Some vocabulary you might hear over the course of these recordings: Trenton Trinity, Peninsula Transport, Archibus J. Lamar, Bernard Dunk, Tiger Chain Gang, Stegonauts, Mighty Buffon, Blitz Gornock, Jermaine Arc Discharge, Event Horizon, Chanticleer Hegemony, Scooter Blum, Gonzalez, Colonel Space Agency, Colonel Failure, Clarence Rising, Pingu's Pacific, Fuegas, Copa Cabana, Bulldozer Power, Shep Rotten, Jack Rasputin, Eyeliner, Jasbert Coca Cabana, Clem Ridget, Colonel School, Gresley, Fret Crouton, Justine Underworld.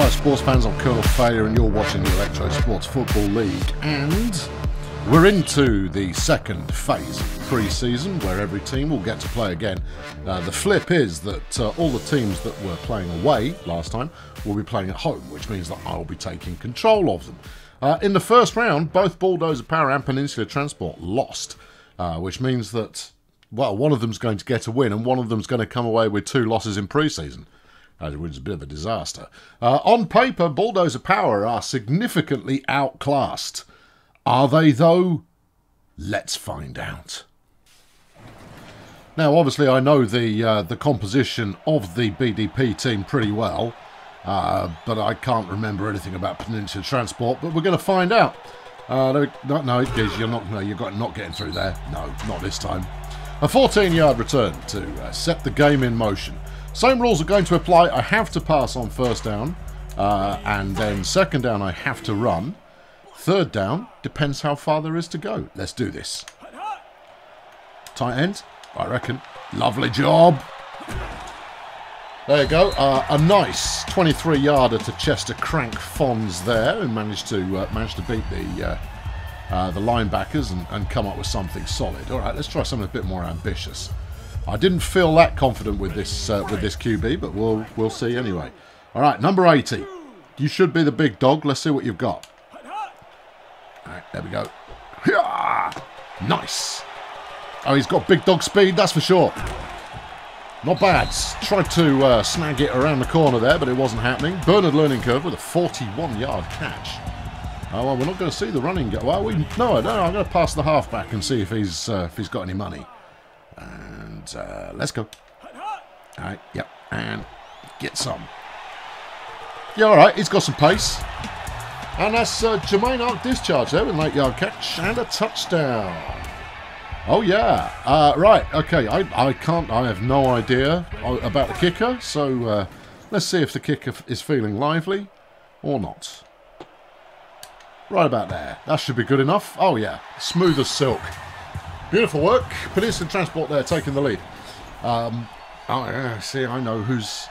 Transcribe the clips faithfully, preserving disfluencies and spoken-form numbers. Hi sports fans, I'm Colonel Failure and you're watching the Electro Sports Football League, and we're into the second phase of pre-season where every team will get to play again. Uh, the flip is that uh, all the teams that were playing away last time will be playing at home, which means that I'll be taking control of them. Uh, in the first round, both Bulldozer Power and Peninsula Transport lost, uh, which means that, well, one of them's going to get a win and one of them's going to come away with two losses in pre-season. Uh, it was a bit of a disaster. Uh, on paper, Bulldozer Power are significantly outclassed. Are they, though? Let's find out. Now, obviously, I know the uh, the composition of the B D P team pretty well, uh, but I can't remember anything about Peninsula Transport. But we're going to find out. Uh, no, no, geez, you're not. No, you're not getting through there. No, not this time. A fourteen-yard return to uh, set the game in motion. Same rules are going to apply. I have to pass on first down, uh, and then second down I have to run. Third down, depends how far there is to go. Let's do this. Tight end, I reckon. Lovely job. There you go. Uh, a nice twenty-three-yarder to Chester Crank Fonds there, who managed to uh, managed to beat the uh, uh, the linebackers and, and come up with something solid. All right, let's try something a bit more ambitious. I didn't feel that confident with this uh, with this Q B, but we'll we'll see anyway. All right, number eighty. You should be the big dog. Let's see what you've got. All right, there we go. Yeah! Nice. Oh, he's got big dog speed, that's for sure. Not bad. Tried to uh, snag it around the corner there, but it wasn't happening. Bernard Learning Curve with a forty-one-yard catch. Oh, well, we're not going to see the running go. Well, we, no, no, I'm going to pass the halfback and see if he's uh, if he's got any money. And uh, let's go. All right, yep, and get some. Yeah, all right, he's got some pace. And that's uh, Jermaine Arc Discharge there with an eight-yard catch and a touchdown. Oh, yeah. Uh, right, okay, I, I can't, I have no idea about the kicker, so uh, let's see if the kicker is feeling lively or not. Right about there. That should be good enough. Oh, yeah, smooth as silk. Beautiful work. Peninsula Transport there taking the lead. Um, oh, yeah, see, I know who's...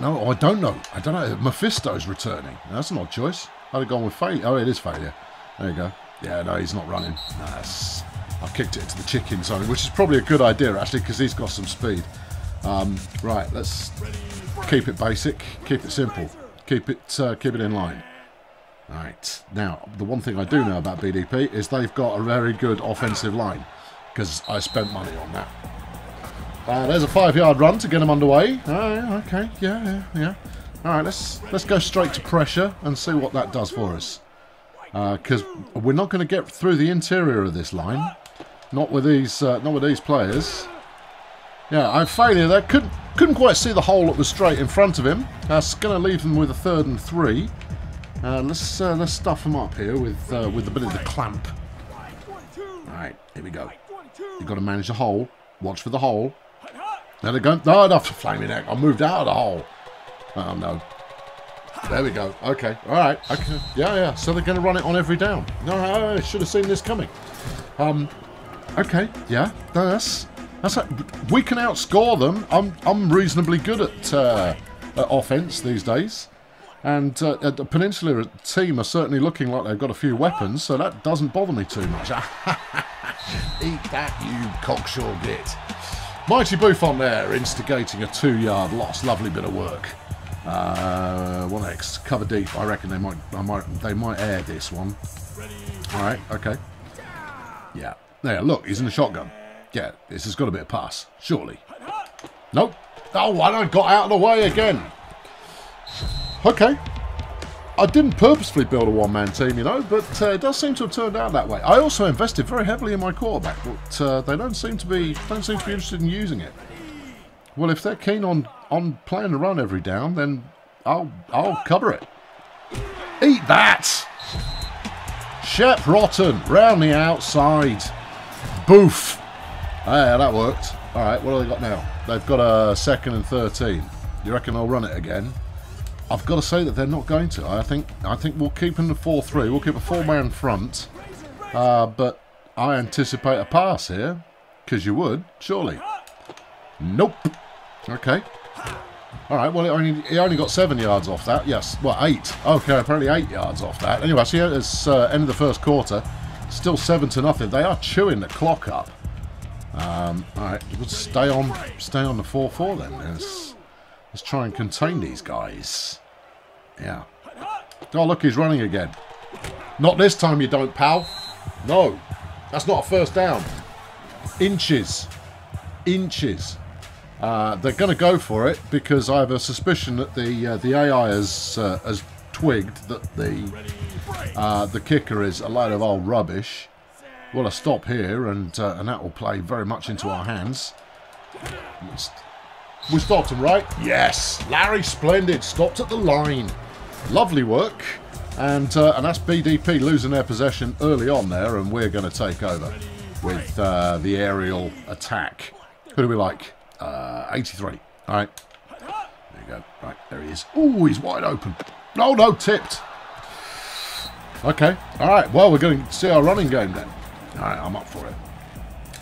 No, I don't know. I don't know. Mephisto's returning. That's an odd choice. I'd have gone with Failure. Oh, it is Failure. There you go. Yeah, no, he's not running. Nice. I've kicked it to the chicken zone, which is probably a good idea, actually, because he's got some speed. Um, right, let's keep it basic. Keep it simple. Keep it uh, keep it in line. Right. Now, the one thing I do know about B D P is they've got a very good offensive line, because I spent money on that. Uh, there's a five-yard run to get them underway. Oh, yeah, okay, yeah, yeah, yeah. All right, let's let's go straight to pressure and see what that does for us, because uh, we're not going to get through the interior of this line, not with these uh, not with these players. Yeah, I'm Failure there. Couldn't couldn't quite see the hole that was straight in front of him. That's uh, going to leave them with a third and three. Uh, let's uh, let's stuff them up here with uh, with a bit of the clamp. All right, here we go. You've got to manage the hole. Watch for the hole. There they go. No, enough to flame it out. I moved out of the hole. Oh, no. There we go. Okay. All right. Okay. Yeah, yeah. So they're going to run it on every down. No, I should have seen this coming. Um. Okay. Yeah. No, that's... that's a, we can outscore them. I'm I'm reasonably good at, uh, at offense these days. And uh, the Peninsula team are certainly looking like they've got a few weapons, so that doesn't bother me too much. Eat that, you cocksure git. Mighty Buffon there, instigating a two-yard loss. Lovely bit of work. Uh, what next? Cover deep. I reckon they might, I might, they might air this one. All right. Okay. Yeah. There. Look, he's in the shotgun. Yeah. This has got to be a pass, surely. Nope. Oh, and I got out of the way again. Okay. I didn't purposefully build a one-man team, you know, but uh, it does seem to have turned out that way. I also invested very heavily in my quarterback, but uh, they don't seem to be don't seem to be interested in using it. Well, if they're keen on on playing a run every down, then I'll I'll cover it. Eat that! Shep Rotten round the outside. Boof. Yeah, that worked. All right, what have they got now? They've got a second and thirteen. You reckon they'll run it again? I've got to say that they're not going to. I think I think we'll keep in the four three. We'll keep a four-man front. Uh, but I anticipate a pass here, because you would, surely. Nope. Okay. All right, well, it only, he only got seven yards off that. Yes, well, eight. Okay, apparently eight yards off that. Anyway, so yeah, it's uh, end of the first quarter. Still seven to nothing. They are chewing the clock up. Um, all right, we'll stay on, stay on the four four then. Let's, let's try and contain these guys. Yeah. Oh, look, he's running again. Not this time, you don't, pal. No, that's not a first down. Inches. Inches. Uh, they're going to go for it because I have a suspicion that the uh, the A I has uh, has twigged that the uh, the kicker is a load of old rubbish. Well, a stop here, and uh, and that will play very much into our hands. We stopped him, right? Yes, Larry Splendid stopped at the line. Lovely work, and uh, and that's B D P losing their possession early on there, and we're going to take over with uh, the aerial attack. Who do we like? Uh, eighty-three. All right. There you go. Right, there he is. Ooh, he's wide open. No, no, tipped. Okay. All right. Well, we're going to see our running game then. All right, I'm up for it.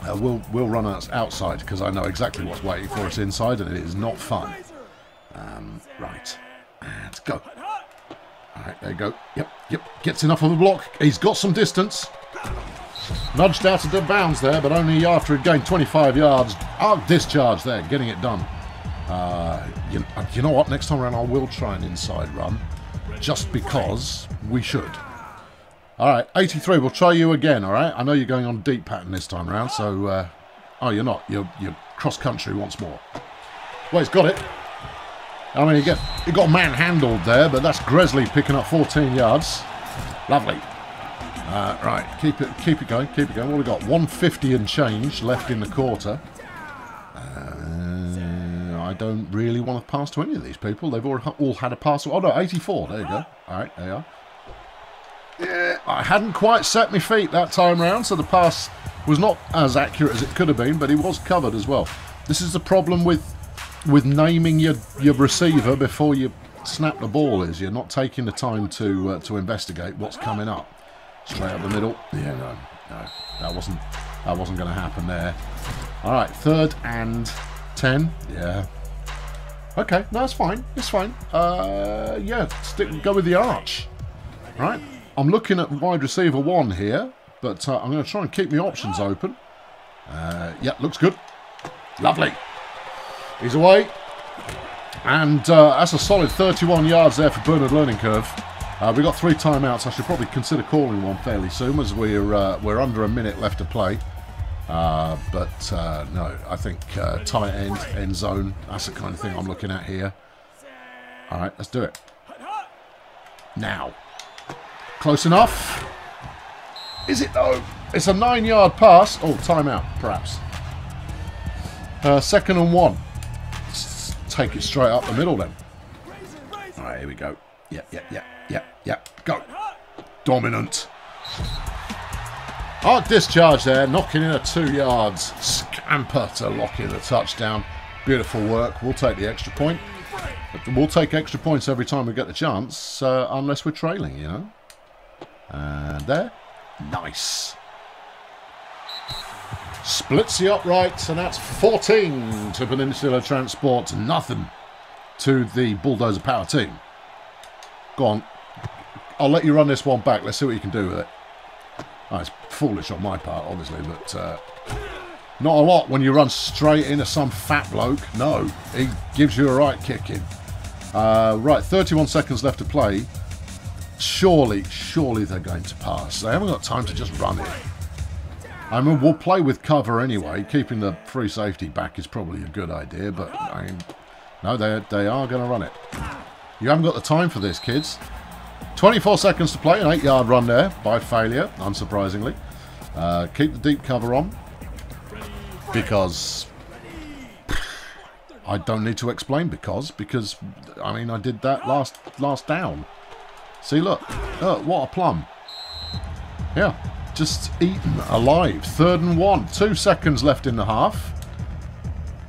Uh, we'll we'll run us outside because I know exactly what's waiting for us inside, and it is not fun. Um, right. And go. All right, there you go. Yep, yep. Gets enough of the block. He's got some distance. Nudged out of the bounds there, but only after it gained twenty-five yards. Arc Discharge there, getting it done. Uh, you, you know what? Next time around, I will try an inside run, just because we should. All right, eighty-three. We'll try you again. All right. I know you're going on deep pattern this time around. So, uh, oh, you're not. You're you're cross country once more. Well, he's got it. I mean, he got he got manhandled there, but that's Gresley picking up fourteen yards. Lovely. Uh, right, keep it, keep it going, keep it going. What have we got? one fifty and change left in the quarter. Uh, I don't really want to pass to any of these people. They've all, all had a pass. Oh no, eighty-four. There you go. All right, there you are. Yeah, I hadn't quite set my feet that time round, so the pass was not as accurate as it could have been, but it was covered as well. This is the problem with with naming your your receiver before you snap the ball. Is you're not taking the time to uh, to investigate what's coming up. Straight up the middle. Yeah, no, no, that wasn't that wasn't going to happen there. All right, third and ten. Yeah. Okay, no, that's fine. It's fine. Uh, yeah, stick, go with the arch. Right. I'm looking at wide receiver one here, but uh, I'm going to try and keep my options open. Uh, yeah, looks good. Lovely. He's away, and uh, that's a solid thirty-one yards there for Bernard Learning Curve. Uh, we've got three timeouts. I should probably consider calling one fairly soon, as we're uh, we're under a minute left to play. Uh, but uh, no, I think uh, tight end, end zone, that's the kind of thing I'm looking at here. All right, let's do it. Now, close enough. Is it though? It's a nine-yard pass. Oh, timeout, perhaps. Uh, second and one. Let's take it straight up the middle then. All right, here we go. Yeah, yeah, yeah, yeah, yeah. Go. Dominant. Arc Discharge there, knocking in a two yards. Scamper to lock in a touchdown. Beautiful work. We'll take the extra point. We'll take extra points every time we get the chance, uh, unless we're trailing, you know. And there. Nice. Splits the uprights, and that's fourteen to Peninsula Transport. Nothing to the Bulldozer Power team. Go on. I'll let you run this one back. Let's see what you can do with it. Oh, it's foolish on my part, obviously, but uh, not a lot when you run straight into some fat bloke. No, he gives you a right kick in. Uh, right, thirty-one seconds left to play. Surely, surely they're going to pass. They haven't got time to just run it. I mean, we'll play with cover anyway. Keeping the free safety back is probably a good idea, but I mean, no, they, they are going to run it. You haven't got the time for this, kids. twenty-four seconds to play. An eight-yard run there by Failure, unsurprisingly. Uh, keep the deep cover on because I don't need to explain because because I mean I did that last last down. See, look, oh, what a plum! Yeah, just eaten alive. Third and one. Two seconds left in the half.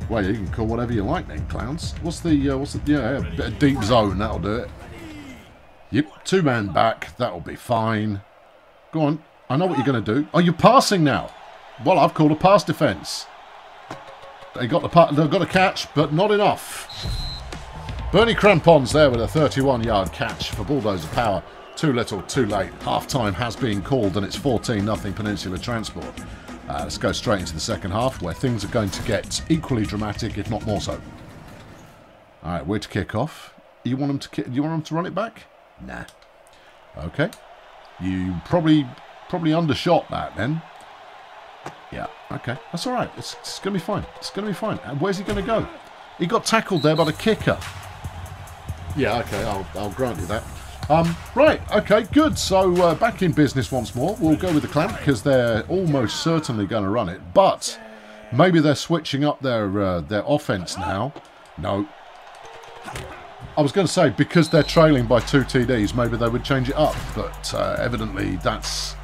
Well, you can call whatever you like then, clowns. What's the, uh, what's the, yeah, a bit of deep zone, that'll do it. Yep, two man back, that'll be fine. Go on, I know what you're going to do. Are you passing now? Well, I've called a pass defence. They got the, they've got a catch, but not enough. Bernie Crampons there with a thirty-one yard catch for Bulldozer Power. Too little, too late. Half-time has been called and it's fourteen nothing Peninsula Transport. Uh, let's go straight into the second half where things are going to get equally dramatic, if not more so. All right, we're to kick off. You want them to kick, you want them to run it back? Nah. Okay. You probably probably undershot that then. Yeah. Okay. That's all right. It's, it's going to be fine. It's going to be fine. And where's he going to go? He got tackled there by the kicker. Yeah. Okay. I'll I'll grant you that. Um, right, okay, good. So uh, back in business once more. We'll go with the Clamp because they're almost certainly going to run it. But maybe they're switching up their uh, their offense now. No. I was going to say because they're trailing by two T Ds, maybe they would change it up. But uh, evidently that's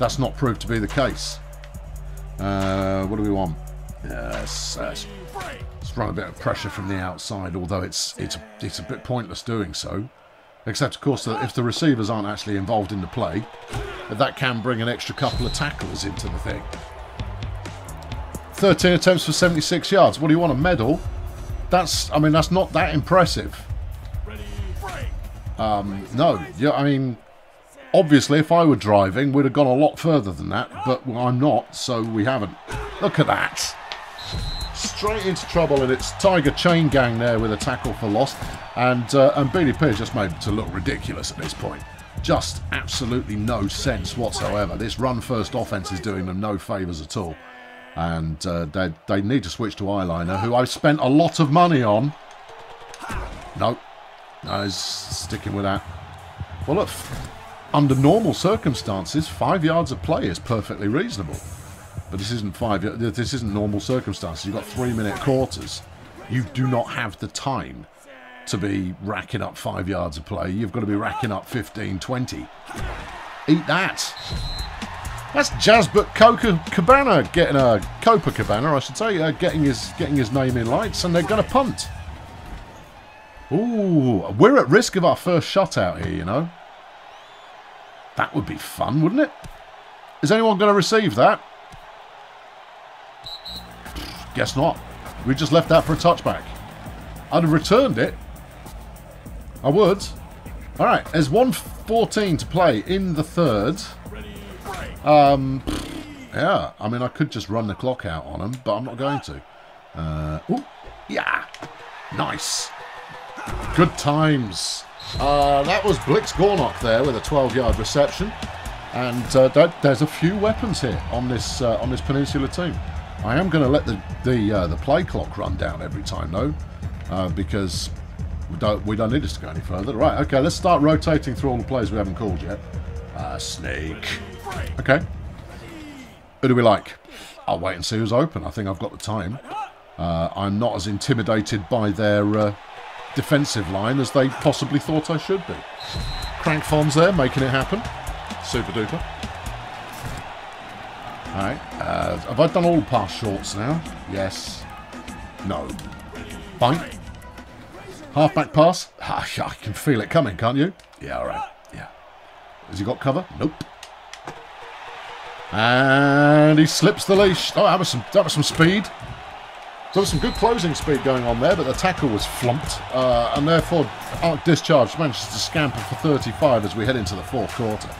that's not proved to be the case. Uh, what do we want? Yes, uh, let's run a bit of pressure from the outside. Although it's it's it's a bit pointless doing so. Except, of course, that if the receivers aren't actually involved in the play, that can bring an extra couple of tackles into the thing. thirteen attempts for seventy-six yards. What do you want, a medal? That's, I mean, that's not that impressive. Um, no, yeah, I mean, obviously, if I were driving, we'd have gone a lot further than that, but I'm not, so we haven't. Look at that. Straight into trouble, and it's Tiger Chain Gang there with a tackle for loss, and uh, and B D P has just made it to look ridiculous at this point. Just absolutely no sense whatsoever. This run-first offense is doing them no favors at all, and uh, they they need to switch to Eyeliner, who I've spent a lot of money on. Nope, no, he's sticking with that. Well, look, under normal circumstances, five yards of play is perfectly reasonable. But this isn't five. This isn't normal circumstances. You've got three-minute quarters. You do not have the time to be racking up five yards of play. You've got to be racking up fifteen, twenty. Eat that. That's Jasbert Coca Cabana getting a Copa Cabana, I should say, uh, getting his getting his name in lights, and they're going to punt. Ooh, we're at risk of our first shutout here. You know, that would be fun, wouldn't it? Is anyone going to receive that? Guess not. We just left that for a touchback. I'd have returned it. I would. All right, there's one fourteen to play in the third. Um, yeah, I mean, I could just run the clock out on them, but I'm not going to. Uh, ooh, yeah, nice. Good times. Uh, that was Blitz Gornock there with a twelve yard reception. And uh, that, there's a few weapons here on this, uh, on this Peninsula team. I am going to let the the, uh, the play clock run down every time though, uh, because we don't we don't need us to go any further. Right, okay, let's start rotating through all the plays we haven't called yet. Uh, snake. Okay. Who do we like? I'll wait and see who's open. I think I've got the time. Uh, I'm not as intimidated by their uh, defensive line as they possibly thought I should be. Crank Fonds there making it happen. Super duper. Alright, uh, have I done all pass shorts now? Yes. No. Fine. Halfback pass? Ah, I can feel it coming, can't you? Yeah, alright. Yeah. Has he got cover? Nope. And he slips the leash. Oh, that was some, that was some speed. There was some good closing speed going on there, but the tackle was flumped. Uh, and therefore, Arc Discharge manages to scamper for thirty-five as we head into the fourth quarter.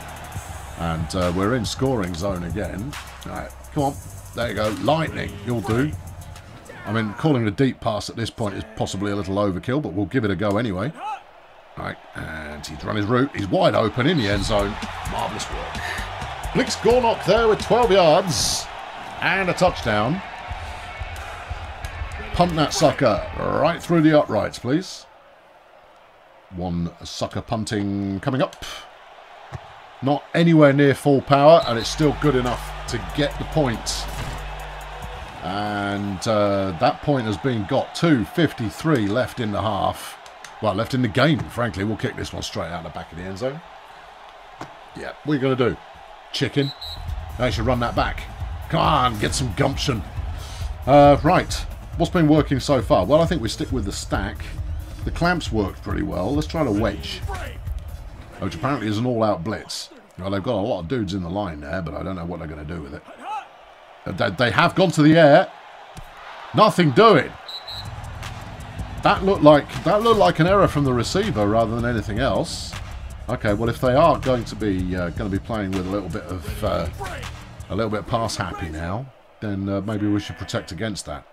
And uh, we're in scoring zone again. All right, come on. There you go. Lightning, you'll do. I mean, calling it a deep pass at this point is possibly a little overkill, but we'll give it a go anyway. All right, and he's run his route. He's wide open in the end zone. Marvellous work. Blitz Gornock there with twelve yards and a touchdown. Pump that sucker right through the uprights, please. One sucker punting coming up. Not anywhere near full power, and it's still good enough to get the point. And uh, that point has been got. two fifty-three left in the half. Well, left in the game, frankly. We'll kick this one straight out the back of the end zone. Yeah, what are you going to do? Chicken. They should run that back. Come on, get some gumption. Uh, right, what's been working so far? Well, I think we stick with the stack. The clamps worked pretty well. Let's try to wedge. Which apparently is an all-out blitz. Well, they've got a lot of dudes in the line there, but I don't know what they're going to do with it. They have gone to the air. Nothing doing. That looked like that looked like an error from the receiver rather than anything else. Okay, well if they are going to be uh, going to be playing with a little bit of uh, a little bit pass happy now, then uh, maybe we should protect against that.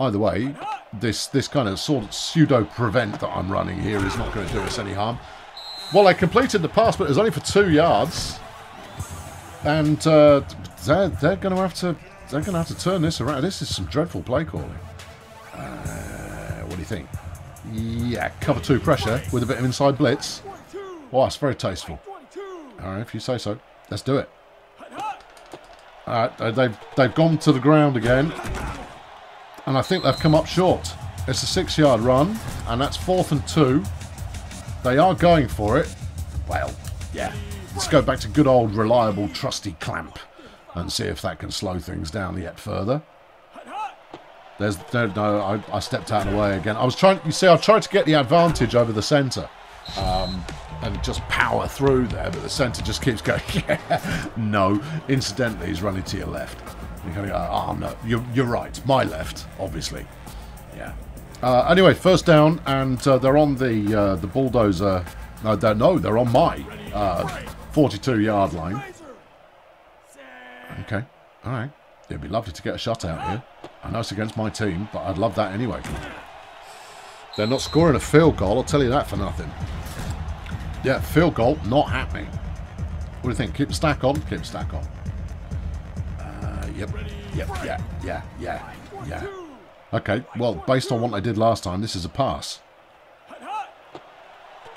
Either way, this this kind of sort of pseudo prevent that I'm running here is not going to do us any harm. Well, I completed the pass, but it was only for two yards, and uh, they're they're going to have to they're going to have to turn this around. This is some dreadful play calling. Uh, what do you think? Yeah, cover two pressure with a bit of inside blitz. Wow, it's very tasteful. All right, if you say so. Let's do it. All right, they've they've gone to the ground again, and I think they've come up short. It's a six-yard run, and that's fourth and two. They are going for it. Well, yeah. Let's go back to good old reliable, trusty clamp, and see if that can slow things down yet further. There's no, no I, I stepped out of the way again. I was trying. You see, I tried to get the advantage over the centre, um, and just power through there, but the centre just keeps going. Yeah, no. Incidentally, he's running to your left. You're going to go, oh no, you're, you're right. My left, obviously. Yeah. Uh, anyway, first down, and uh, they're on the uh, the bulldozer. No, they're, no, they're on my uh, forty-two yard line. Okay. All right. It'd be lovely to get a shutout here. I know it's against my team, but I'd love that anyway. They're not scoring a field goal, I'll tell you that for nothing. Yeah, field goal, not happening. What do you think? Keep the stack on? Keep the stack on. Uh, yep, yep, yeah, yeah, yeah, yeah. Okay, well, based on what I did last time, this is a pass.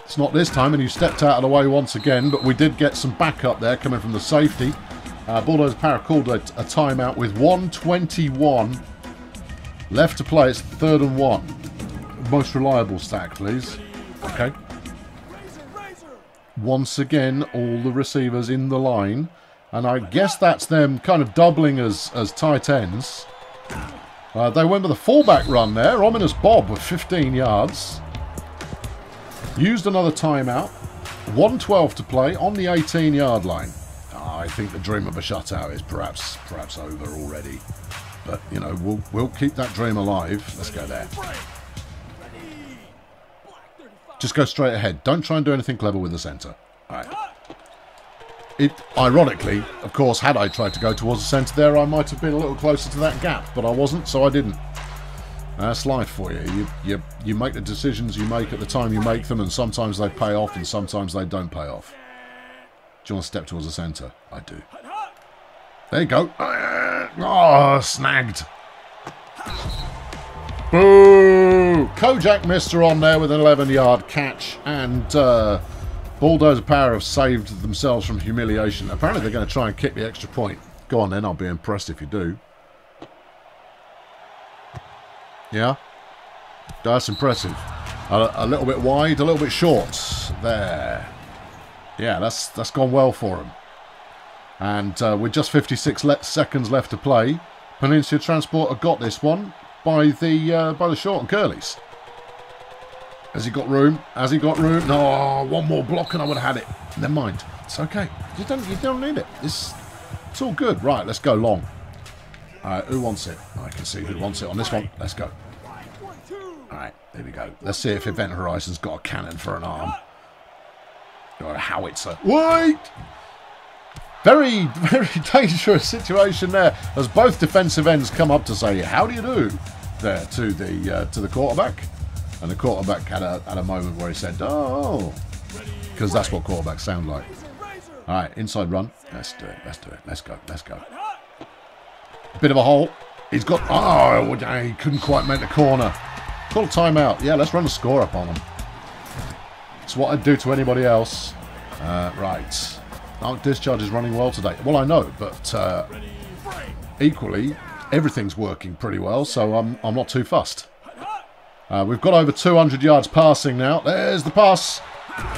It's not this time, and you stepped out of the way once again, but we did get some backup there coming from the safety. Uh, Bulldozer Power called a, a timeout with one twenty-one left to play. It's third and one. Most reliable stack, please. Okay. Once again, all the receivers in the line. And I guess that's them kind of doubling as, as tight ends. Uh, they went with a fullback run there. Ominous Bob with fifteen yards. Used another timeout. one twelve to play on the eighteen yard line. I think the dream of a shutout is perhaps perhaps over already, but you know, we'll we'll keep that dream alive. Let's go there. Just go straight ahead. Don't try and do anything clever with the centre. All right. It ironically, of course, had I tried to go towards the centre there, I might have been a little closer to that gap, but I wasn't, so I didn't. That's life for you. You you you make the decisions you make at the time you make them, and sometimes they pay off, and sometimes they don't pay off. Do you want to step towards the centre? I do. There you go. Oh, snagged. Boo! Kojak missed her on there with an eleven yard catch, and uh, Bulldozer Power have saved themselves from humiliation. Apparently they're going to try and kick the extra point. Go on then, I'll be impressed if you do. Yeah? That's impressive. A, a little bit wide, a little bit short. There. Yeah, that's that's gone well for him. And uh, with just fifty-six le seconds left to play, Peninsula Transport have got this one by the uh, by the short and curlies. Has he got room? Has he got room? No, one more block and I would have had it. Never mind. It's okay. You don't you don't need it. It's it's all good. Right, let's go long. All right, who wants it? I can see who wants it on this one. Let's go. All right, there we go. Let's see if Event Horizon's got a cannon for an arm. Or a howitzer. Wait! Very, very dangerous situation there, as both defensive ends come up to say, "How do you do?" There to the uh, to the quarterback, and the quarterback had a had a moment where he said, "Oh," because that's what quarterbacks sound like. All right, inside run. Let's do it. Let's do it. Let's go. Let's go. Bit of a hole. He's got. Oh, he couldn't quite make the corner. Call a timeout. Yeah, let's run a score up on him. It's what I'd do to anybody else. Uh, right. Arc Discharge is running well today. Well, I know, but uh, equally, everything's working pretty well, so I'm, I'm not too fussed. Uh, we've got over two hundred yards passing now. There's the pass.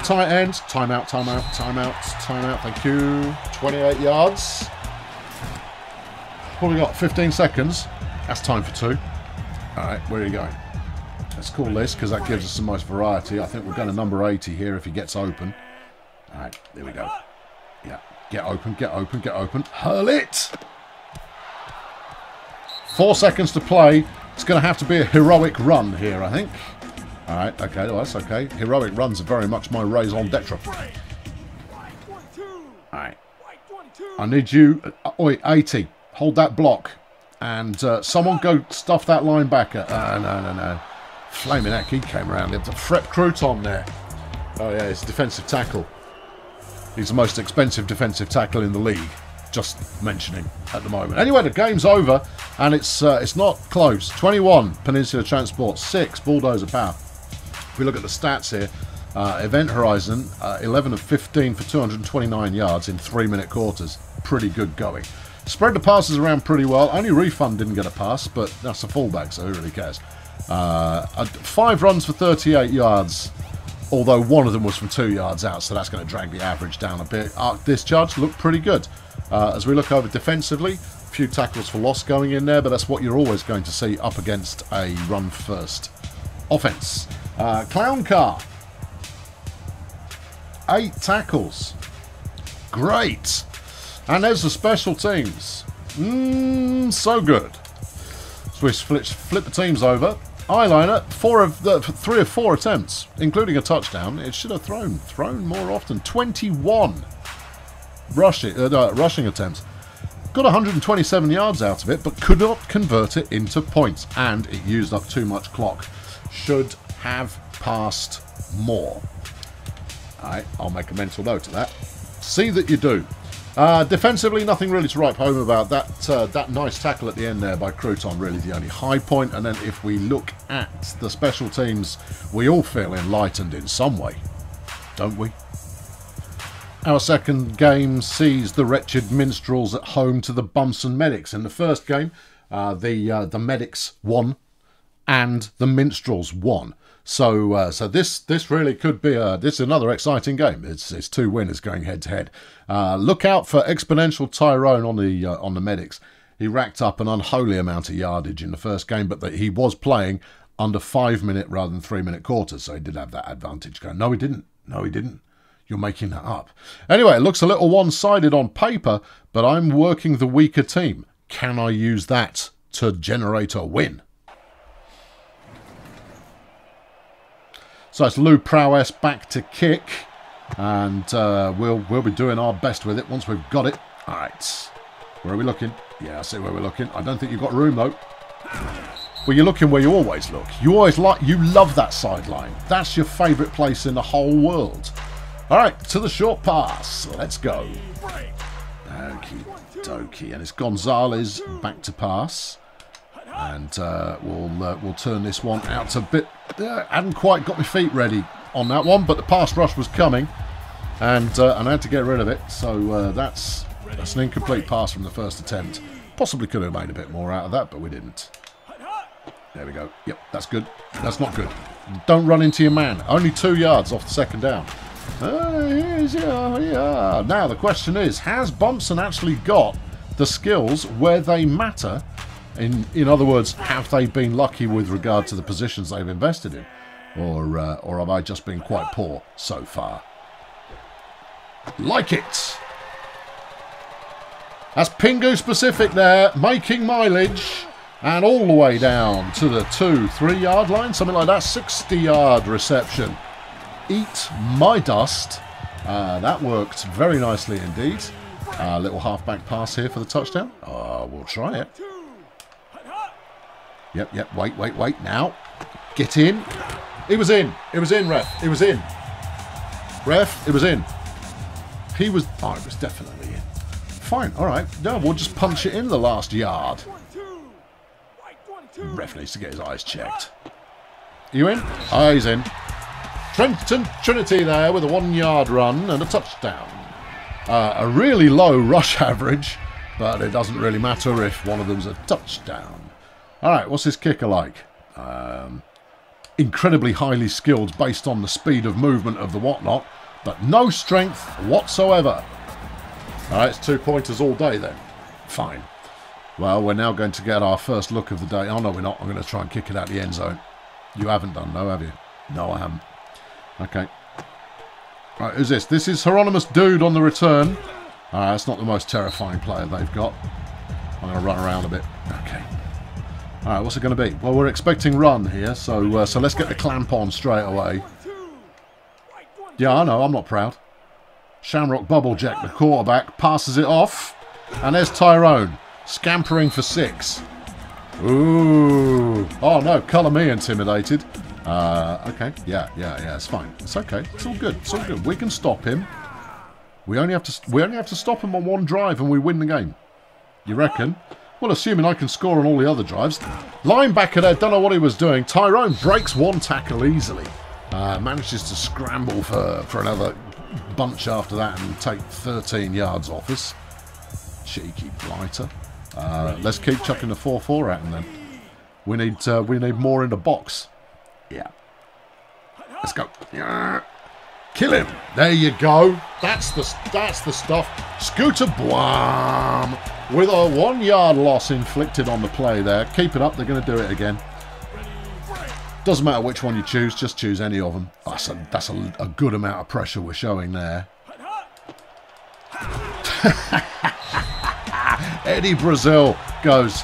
Tight end. Timeout, timeout, timeout, timeout. Thank you. twenty-eight yards. What have we got? fifteen seconds. That's time for two. All right, where are you going? Let's call this, because that gives us some nice variety. I think we're going to number eighty here if he gets open. All right, there we go. Yeah, get open, get open, get open. Hurl it! Four seconds to play. It's going to have to be a heroic run here, I think. Alright, okay, well, that's okay. Heroic runs are very much my raison d'etre. Alright. I need you... Uh, oi, eighty. Hold that block. And uh, someone go stuff that linebacker. Uh, no, no, no. Flaming that kid came around. It's a Fret Crouton there. Oh, yeah, it's defensive tackle. He's the most expensive defensive tackle in the league. Just mentioning at the moment. Anyway, the game's over, and it's uh, it's not close. twenty-one, Peninsula Transport, six, Bulldozer Power. If we look at the stats here, uh, Event Horizon, uh, eleven of fifteen for two hundred twenty-nine yards in three-minute quarters. Pretty good going. Spread the passes around pretty well. Only Refund didn't get a pass, but that's a fullback, so who really cares? Uh, five runs for thirty-eight yards, although one of them was from two yards out, so that's going to drag the average down a bit. Arc Discharge looked pretty good. Uh, as we look over defensively, a few tackles for loss going in there, but that's what you're always going to see up against a run-first offense. Uh, Clown Car, eight tackles, great. And there's the special teams, mmm, so good. So we flip, flip the teams over. Eyeliner, four of the three of four attempts, including a touchdown. It should have thrown, thrown more often. twenty-one. Rushing, uh, no, rushing attempts. Got one hundred twenty-seven yards out of it, but could not convert it into points, and it used up too much clock. Should have passed more. Alright, I'll make a mental note of that. See that you do. Uh, defensively, nothing really to write home about. That uh, that nice tackle at the end there by Crouton, really the only high point. And then if we look at the special teams, we all feel enlightened in some way, don't we? Our second game sees the Wretched Minstrels at home to the Bunsen Medics. In the first game, uh, the uh, the Medics won and the Minstrels won. So uh, so this this really could be a, this is another exciting game. It's it's two winners going head to head. Uh, look out for Exponential Tyrone on the uh, on the Medics. He racked up an unholy amount of yardage in the first game, but that he was playing under five minute rather than three minute quarters, so he did have that advantage going. No, he didn't. No, he didn't. You're making that up. Anyway, it looks a little one-sided on paper, but I'm working the weaker team. Can I use that to generate a win? So it's Lou Prowess back to kick, and uh, we'll we'll be doing our best with it once we've got it. All right, where are we looking? Yeah, I see where we're looking. I don't think you've got room though. Well, you're looking where you always look. You always like you love that sideline. That's your favourite place in the whole world. All right, to the short pass. Let's go. Okie dokie. And it's Gonzalez back to pass. And uh, we'll uh, we'll turn this one out a bit. Uh, hadn't quite got my feet ready on that one, but the pass rush was coming. And, uh, and I had to get rid of it. So uh, that's, that's an incomplete pass from the first attempt. Possibly could have made a bit more out of that, but we didn't. There we go. Yep, that's good. That's not good. Don't run into your man. Only two yards off the second down. Uh, yes, yeah, yeah. Now the question is, has Bunsen actually got the skills where they matter? In in other words, have they been lucky with regard to the positions they've invested in, or uh, or have I just been quite poor so far? Like it. That's Pingu specific there, making mileage, and all the way down to the two, three yard line, something like that. sixty yard reception. Eat my dust. Uh, that worked very nicely indeed. A uh, little halfback pass here for the touchdown. Uh, we'll try it. Yep, yep, wait, wait, wait. Now, get in. It was in. It was in, ref. It was in. Ref, it was in. He was... Oh, it was definitely in. Fine, all right. No, we'll just punch it in the last yard. Ref needs to get his eyes checked. Are you in? Oh, he's in. Trenton Trinity there with a one-yard run and a touchdown. Uh, a really low rush average, but it doesn't really matter if one of them's a touchdown. All right, what's this kicker like? Um, incredibly highly skilled based on the speed of movement of the whatnot, but no strength whatsoever. All right, it's two-pointers all day then. Fine. Well, we're now going to get our first look of the day. Oh, no, we're not. I'm going to try and kick it out the end zone. You haven't done, no, have you? No, I haven't. Okay. Right, who's this? This is Hieronymus Dude on the return. Uh, that's not the most terrifying player they've got. I'm going to run around a bit. Okay. Alright, what's it going to be? Well, we're expecting run here, so uh, so let's get the clamp on straight away. Yeah, I know, I'm not proud. Shamrock Bubblejack, the quarterback, passes it off. And there's Tyrone, scampering for six. Ooh. Oh, no, colour me intimidated. Uh, okay, yeah, yeah, yeah, it's fine. It's okay, it's all good, it's all good. We can stop him. We only have to, we only have to stop him on one drive and we win the game. You reckon? Well, assuming I can score on all the other drives. Linebacker there, don't know what he was doing. Tyrone breaks one tackle easily. Uh, manages to scramble for, for another bunch after that and take thirteen yards off us. Cheeky blighter. Uh, let's keep chucking the four four at him then. We need, uh, we need more in the box. Yeah. Let's go. Yeah. Kill him. There you go. That's the, that's the stuff. Scooter Blum with a one-yard loss inflicted on the play there. Keep it up. They're going to do it again. Doesn't matter which one you choose. Just choose any of them. That's a, that's a, a good amount of pressure we're showing there. Eddie Brazil goes,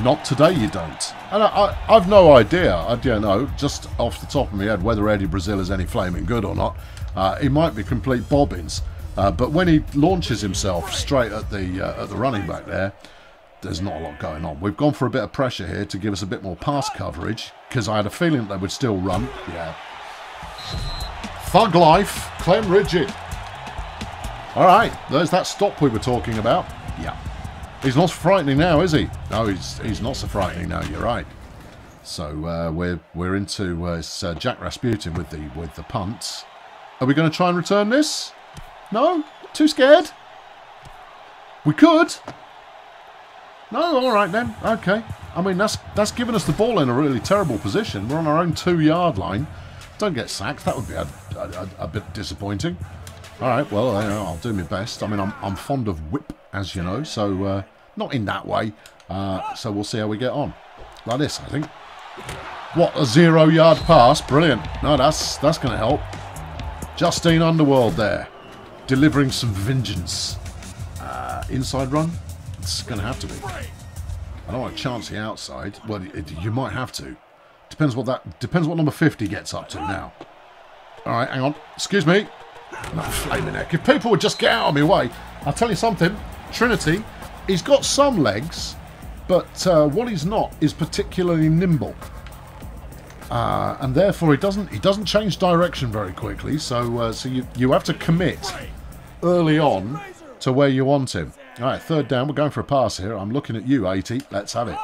not today you don't. And I, I, I've no idea. I don't know, just off the top of my head, whether Eddie Brazil is any flaming good or not. Uh, he might be complete bobbins, uh, but when he launches himself straight at the uh, at the running back there, there's not a lot going on. We've gone for a bit of pressure here to give us a bit more pass coverage, because I had a feeling that they would still run. Yeah. Thug life, Clem Ridget. All right, there's that stop we were talking about. Yeah. He's not frightening now, is he? No, he's he's not so frightening now. You're right. So uh, we're we're into uh, uh, Jack Rasputin with the with the punts. Are we going to try and return this? No, too scared. We could. No, all right then. Okay. I mean that's that's given us the ball in a really terrible position. We're on our own two-yard line. Don't get sacked. That would be a, a, a bit disappointing. All right. Well, you know, I'll do my best. I mean, I'm I'm fond of whip, as you know, so uh, not in that way. Uh, so we'll see how we get on. Like this, I think. What a zero-yard pass! Brilliant. No, that's that's going to help. Justine Underworld there, delivering some vengeance. Uh, inside run. It's going to have to be. I don't want to chance the outside. Well, it, it, you might have to. Depends what that depends what number fifty gets up to now. All right, hang on. Excuse me. No, flaming heck. If people would just get out of my way, I'll tell you something. Trinity, he's got some legs, but uh, what he's not is particularly nimble, uh, and therefore he doesn't he doesn't change direction very quickly. So uh, so you you have to commit early on to where you want him. All right, third down. We're going for a pass here. I'm looking at you, eighty. Let's have it.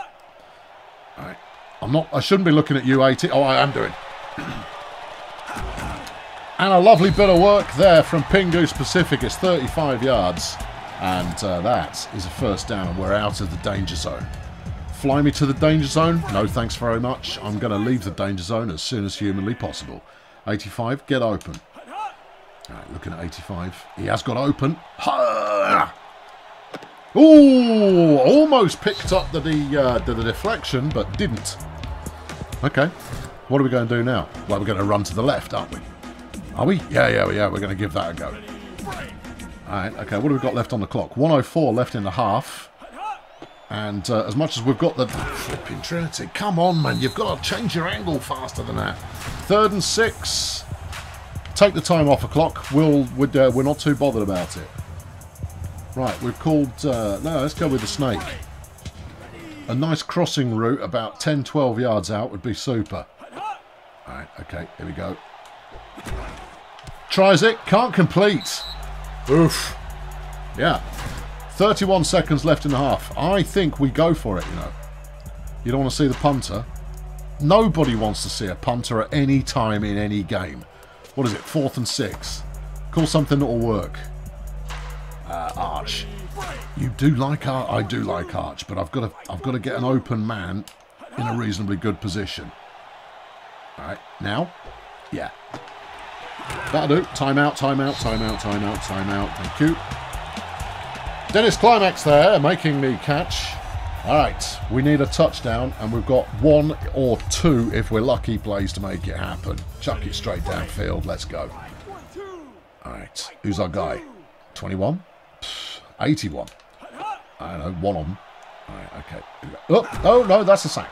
All right, I'm not. I shouldn't be looking at you, eighty. Oh, I am doing. And a lovely bit of work there from Pingu's Pacific. It's thirty-five yards. And uh, that is a first down. And we're out of the danger zone. Fly me to the danger zone? No, thanks very much. I'm going to leave the danger zone as soon as humanly possible. eighty-five, get open. All right, looking at eighty-five. He has got open. Ooh, almost picked up the, the, uh, the, the deflection, but didn't. Okay, what are we going to do now? Well, we're going to run to the left, aren't we? Are we? Yeah, yeah, yeah. We're going to give that a go. Alright, okay. What have we got left on the clock? one oh four left in the half. And uh, as much as we've got the... Flipping Trinity. Come on, man. You've got to change your angle faster than that. Third and six. Take the time off a clock. We'll, we'd, uh, we're not too bothered about it. Right, we've called... Uh, no, let's go with the snake. A nice crossing route about ten, twelve yards out would be super. Alright, okay. Here we go. Tries it, can't complete. Oof. Yeah. thirty-one seconds left in the half. I think we go for it, you know. You don't want to see the punter. Nobody wants to see a punter at any time in any game. What is it? Fourth and six. Call something that'll work. Uh, Arch. You do like Arch. I do like Arch, but I've got to. I've got to get an open man in a reasonably good position. All right. Now. Yeah. That'll do. Timeout, timeout, timeout, timeout, timeout. Thank you. Dennis Climax there making the catch. All right, we need a touchdown, and we've got one or two, if we're lucky, plays to make it happen. Chuck it straight downfield. Let's go. All right, who's our guy? twenty-one? eighty-one. I don't know, one of them. All right, okay. Oh, oh no, that's a sack.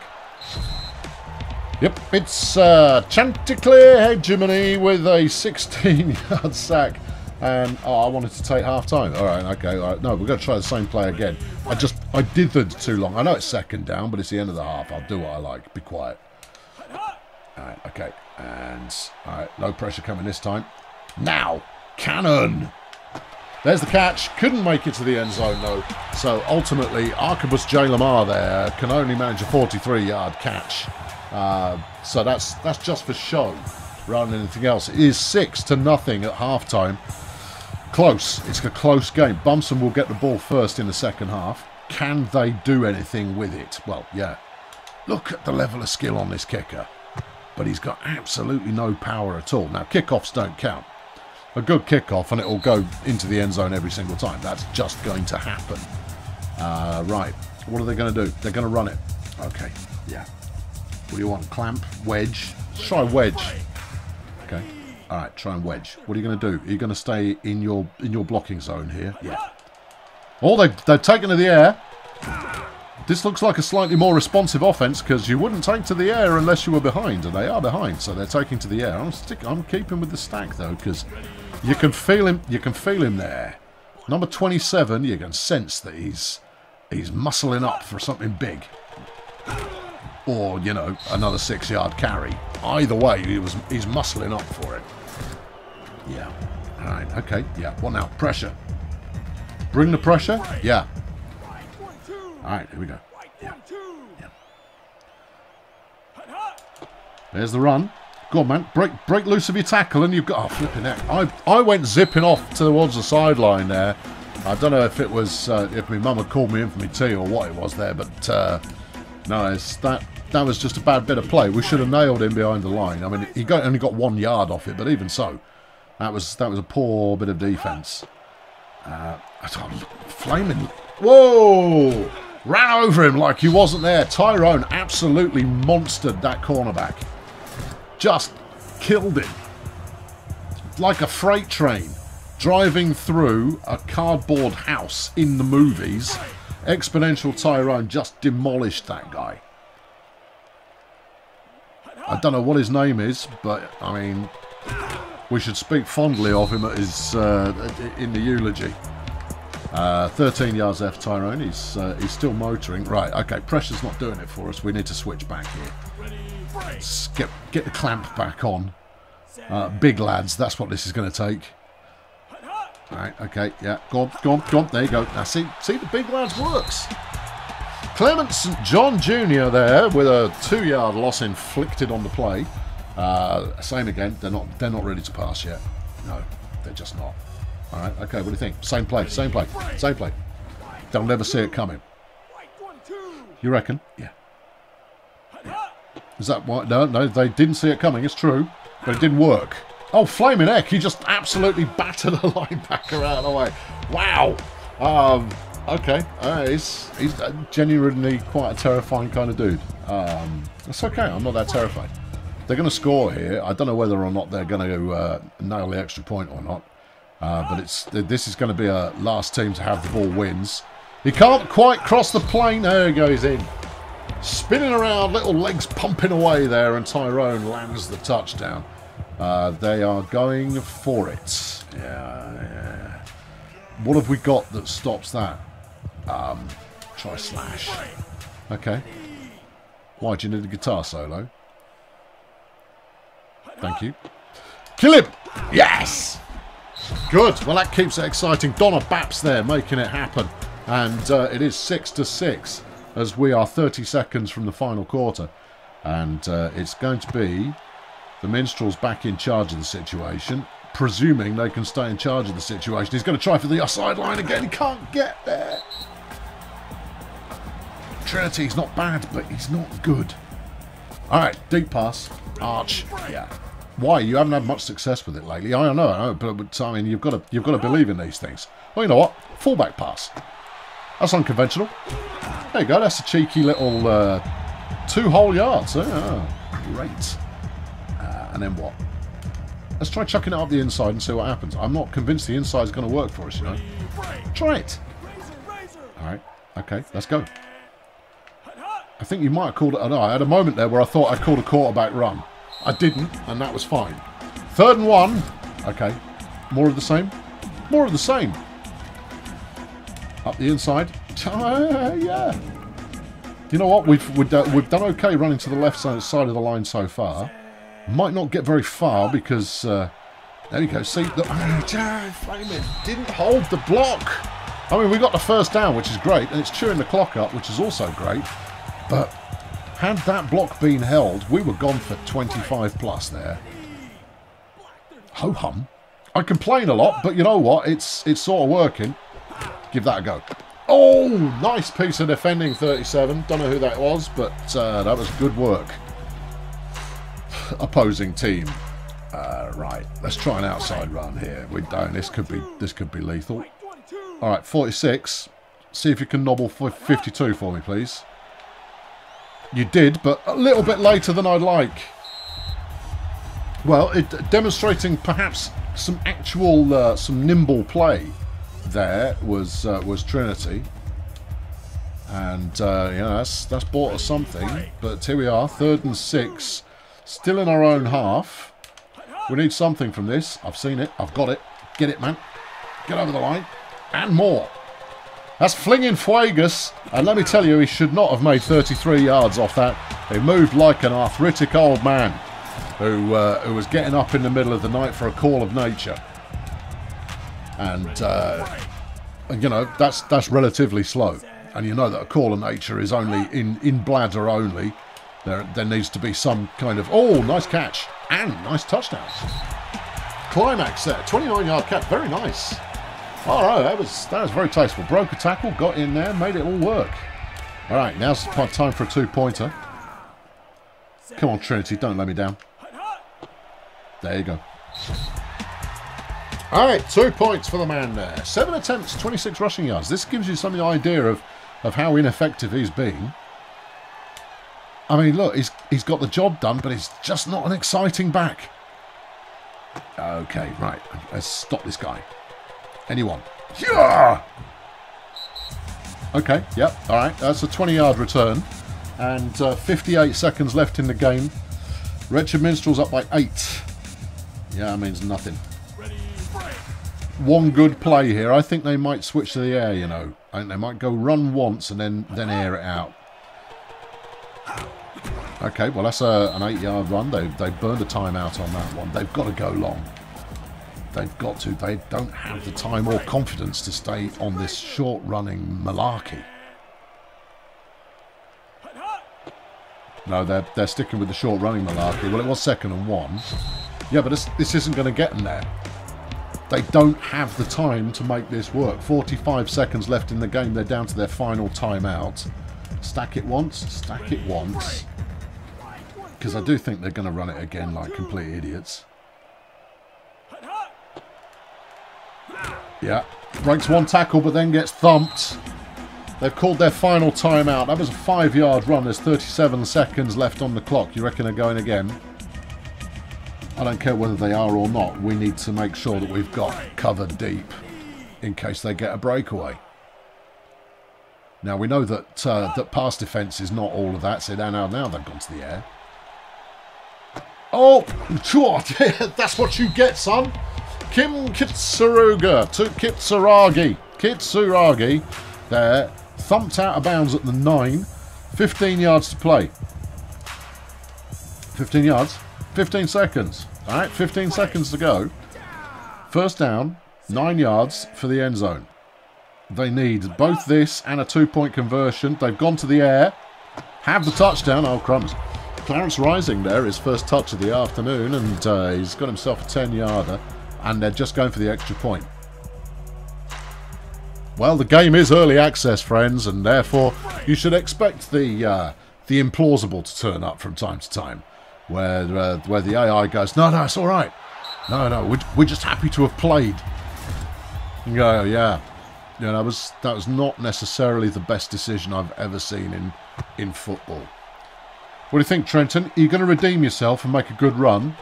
Yep, it's uh, Chanticleer Hegemony with a sixteen-yard sack. And oh, I wanted to take half time. All right, okay, all right. No, we're going to try the same play again. I just, I dithered too long. I know it's second down, but it's the end of the half. I'll do what I like. Be quiet. All right, okay. And, all right, low pressure coming this time. Now, cannon. There's the catch. Couldn't make it to the end zone, though. So, ultimately, Archibus J. Lamar there can only manage a forty-three-yard catch. Uh, so that's that's just for show rather than anything else. It is six to nothing at halftime. Close. It's a close game. Bunsen will get the ball first in the second half. Can they do anything with it? Well, yeah. Look at the level of skill on this kicker. But he's got absolutely no power at all. Now, kickoffs don't count. A good kickoff and it will go into the end zone every single time. That's just going to happen. Uh, right. What are they going to do? They're going to run it. Okay. Yeah. What do you want? Clamp? Wedge? Let's try wedge. Okay. All right, try and wedge. What are you going to do? Are you going to stay in your in your blocking zone here? Yeah. Oh, they, they've taken to the air. This looks like a slightly more responsive offense because you wouldn't take to the air unless you were behind, and they are behind, so they're taking to the air. I'm stick. I'm keeping with the stack though because you can feel him. You can feel him there. Number twenty-seven. You can sense that he's he's muscling up for something big. Or, you know, another six-yard carry. Either way, he was he's muscling up for it. Yeah. All right, okay, yeah. What now? Pressure. Bring the pressure? Yeah. All right, here we go. Yeah. Yeah. There's the run. Go on, man. Break, break loose of your tackle, and you've got... Oh, flipping heck. I, I went zipping off towards the sideline there. I don't know if it was... Uh, if my mum had called me in for my tea or what it was there, but... Uh, No, it's that that was just a bad bit of play. We should have nailed him behind the line. I mean, he got, only got one yard off it, but even so, that was that was a poor bit of defence. Uh, flaming! Whoa! Ran over him like he wasn't there. Tyrone absolutely monstered that cornerback. Just killed him like a freight train driving through a cardboard house in the movies. Exponential Tyrone just demolished that guy. I don't know what his name is, but I mean, we should speak fondly of him at his uh, in the eulogy. Uh, thirteen yards left, Tyrone. He's uh, he's still motoring. Right, okay. Pressure's not doing it for us. We need to switch back here. Let's get get the clamp back on, uh, big lads. That's what this is going to take. Right, okay, yeah, go on, go on, go on, there you go. Now see, see the big lads works. Clement Saint John Junior there with a two-yard loss inflicted on the play. Uh, same again, they're not they're not ready to pass yet. No, they're just not. All right, okay, what do you think? Same play, same play, same play. They'll never see it coming. You reckon? Yeah. Is that why? No, no, they didn't see it coming, it's true, but it didn't work. Oh, flaming heck, he just absolutely battered a linebacker out of the way. Wow. Um, okay, uh, he's, he's genuinely quite a terrifying kind of dude. Um, that's okay, I'm not that terrified. They're going to score here. I don't know whether or not they're going to uh, nail the extra point or not. Uh, but it's this is going to be a last team to have the ball wins. He can't quite cross the plane. There he goes in. Spinning around, little legs pumping away there, and Tyrone lands the touchdown. Uh, they are going for it. Yeah, yeah. What have we got that stops that? Um, try slash. Okay. Why do you need a guitar solo? Thank you. Kill him! Yes! Good. Well, that keeps it exciting. Donna Baps there making it happen. And uh, it is six to six as we are thirty seconds from the final quarter. And uh, it's going to be... The Minstrel's back in charge of the situation, presuming they can stay in charge of the situation. He's going to try for the sideline again. He can't get there. Trinity's not bad, but he's not good. All right, deep pass. Arch. Yeah. Why? You haven't had much success with it lately. I don't know, I don't know but, but I mean, you've got to you've got to believe in these things. Well, you know what? Fullback pass. That's unconventional. There you go. That's a cheeky little uh, two whole yards. Oh, great. And then what? Let's try chucking it up the inside and see what happens. I'm not convinced the inside's going to work for us, you know. Try it. All right. Okay, let's go. I think you might have called it an eye. I had a moment there where I thought I'd called a quarterback run. I didn't, and that was fine. Third and one. Okay. More of the same. More of the same. Up the inside. Uh, yeah. You know what? We've, we've, uh, we've done okay running to the left side of the line so far. Might not get very far because... Uh, there you go. See, the, oh, Flaming didn't hold the block. I mean, we got the first down, which is great, and it's chewing the clock up, which is also great. But had that block been held, we were gone for twenty-five plus there. Ho-hum. I complain a lot, but you know what? It's it's sort of working. Give that a go. Oh, nice piece of defending, thirty-seven. Don't know who that was, but uh, that was good work. Opposing team. Uh, right, let's try an outside run here. We don't. This could be this could be lethal. All right, forty-six. See if you can nobble for fifty-two for me, please. You did, but a little bit later than I'd like. Well, it, demonstrating perhaps some actual uh, some nimble play. There was uh, was Trinity, and uh, you know that's that's bought us something. But here we are, third and six, still in our own half. We need something from this. I've seen it. I've got it. Get it, man. Get over the line. And more. That's flinging Fuegas. And let me tell you, he should not have made thirty-three yards off that. He moved like an arthritic old man who, uh, who was getting up in the middle of the night for a call of nature. And, uh, you know, that's, that's relatively slow. And you know that a call of nature is only in, in bladder only. There, there needs to be some kind of... Oh, nice catch. And nice touchdowns. Climax there. twenty-nine yard catch. Very nice. All right, that was, that was very tasteful. Broke a tackle, got in there, made it all work. All right, now's time for a two-pointer. Come on, Trinity, don't let me down. There you go. All right, two points for the man there. Seven attempts, twenty-six rushing yards. This gives you some idea of, of how ineffective he's been. I mean, look, he's, he's got the job done, but it's just not an exciting back. Okay, right. Let's stop this guy. Anyone? Yeah! Okay, yep, all right. That's a twenty yard return. And uh, fifty-eight seconds left in the game. Wretched Minstrels up by eight. Yeah, that means nothing. One good play here. I think they might switch to the air, you know. I think they might go run once and then, then air it out. Okay, well, that's a, an eight yard run. They, they burned a timeout on that one. They've got to go long. They've got to. They don't have the time or confidence to stay on this short-running malarkey. No, they're, they're sticking with the short-running malarkey. Well, it was second and one. Yeah, but this, this isn't going to get them there. They don't have the time to make this work. forty-five seconds left in the game. They're down to their final timeout. Stack it once. Stack it once. Because I do think they're going to run it again like complete idiots. Yeah, breaks one tackle but then gets thumped. They've called their final timeout. That was a five yard run. There's thirty-seven seconds left on the clock. You reckon they're going again? I don't care whether they are or not. We need to make sure that we've got cover deep in case they get a breakaway. Now, we know that, uh, that pass defence is not all of that. So now, now they've gone to the air. Oh, that's what you get, son. Kim Kitsuruga to Kitsuragi. Kitsuragi there, thumped out of bounds at the nine. fifteen yards to play. fifteen yards. fifteen seconds. All right, fifteen seconds to go. First down, nine yards for the end zone. They need both this and a two-point conversion. They've gone to the air. Have the touchdown. Oh, crumbs. Clarence Rising there, his first touch of the afternoon, and uh, he's got himself a ten yarder, and they're just going for the extra point. Well, the game is early access, friends, and therefore you should expect the uh, the implausible to turn up from time to time, where uh, where the A I goes, no, no, it's all right. No, no, we're, we're just happy to have played. You go, yeah. You know, that was, that was not necessarily the best decision I've ever seen in, in football. What do you think, Trenton? Are you going to redeem yourself and make a good run?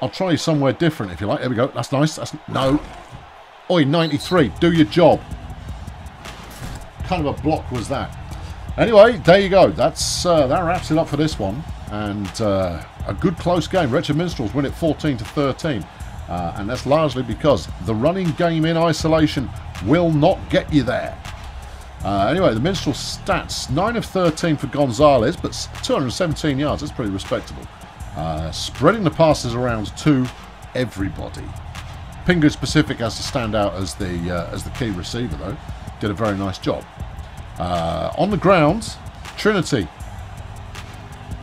I'll try you somewhere different if you like. There we go. That's nice. That's no. Oi, ninety-three. Do your job. What kind of a block was that? Anyway, there you go. That's uh, that wraps it up for this one. And uh, a good close game. Wretched Minstrels win it fourteen to thirteen. Uh, and that's largely because the running game in isolation will not get you there. Uh, anyway, the Minstrel stats. nine of thirteen for Gonzalez, but two hundred seventeen yards. That's pretty respectable. Uh, spreading the passes around to everybody. Pingu Pacific has to stand out as the, uh, as the key receiver, though. Did a very nice job. Uh, on the ground, Trinity.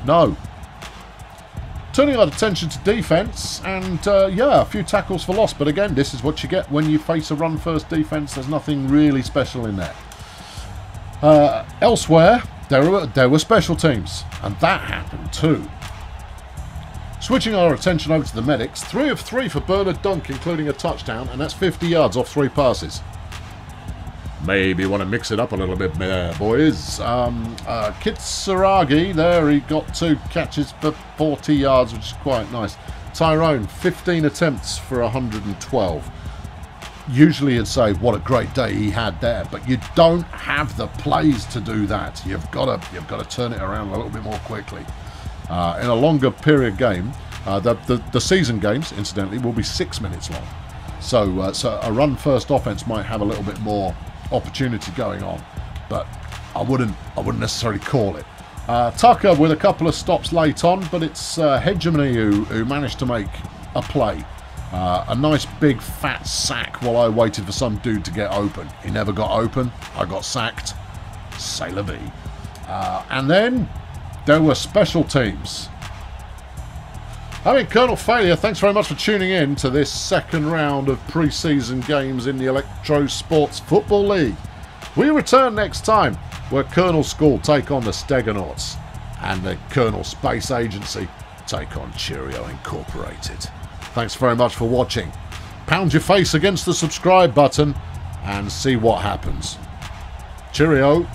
No. Turning our attention to defence, and uh, yeah, a few tackles for loss, but again, this is what you get when you face a run-first defence. There's nothing really special in there. Uh, elsewhere, there were, there were special teams, and that happened too. Switching our attention over to the medics, three of three for Bernard Dunk, including a touchdown, and that's fifty yards off three passes. Maybe want to mix it up a little bit there, boys. Um, uh, Kitsuragi, there he got two catches for forty yards, which is quite nice. Tyrone, fifteen attempts for one hundred twelve. Usually you'd say, what a great day he had there, but you don't have the plays to do that. You've got to, you've got to turn it around a little bit more quickly. Uh, in a longer period game, uh, the, the, the season games, incidentally, will be six minutes long. So, uh, so a run-first offense might have a little bit more opportunity going on, but I wouldn't I wouldn't necessarily call it. uh, Tucker with a couple of stops late on, but it's uh, Hegemony who, who managed to make a play, uh, a nice big fat sack while I waited for some dude to get open. He never got open. I got sacked. C'est la vie. Uh, and then there were special teams. I mean, Colonel Failure, thanks very much for tuning in to this second round of pre-season games in the Electro Sports Football League. We return next time, where Colonel School take on the Stegonauts and the Colonel Space Agency take on Cheerio Incorporated. Thanks very much for watching. Pound your face against the subscribe button and see what happens. Cheerio.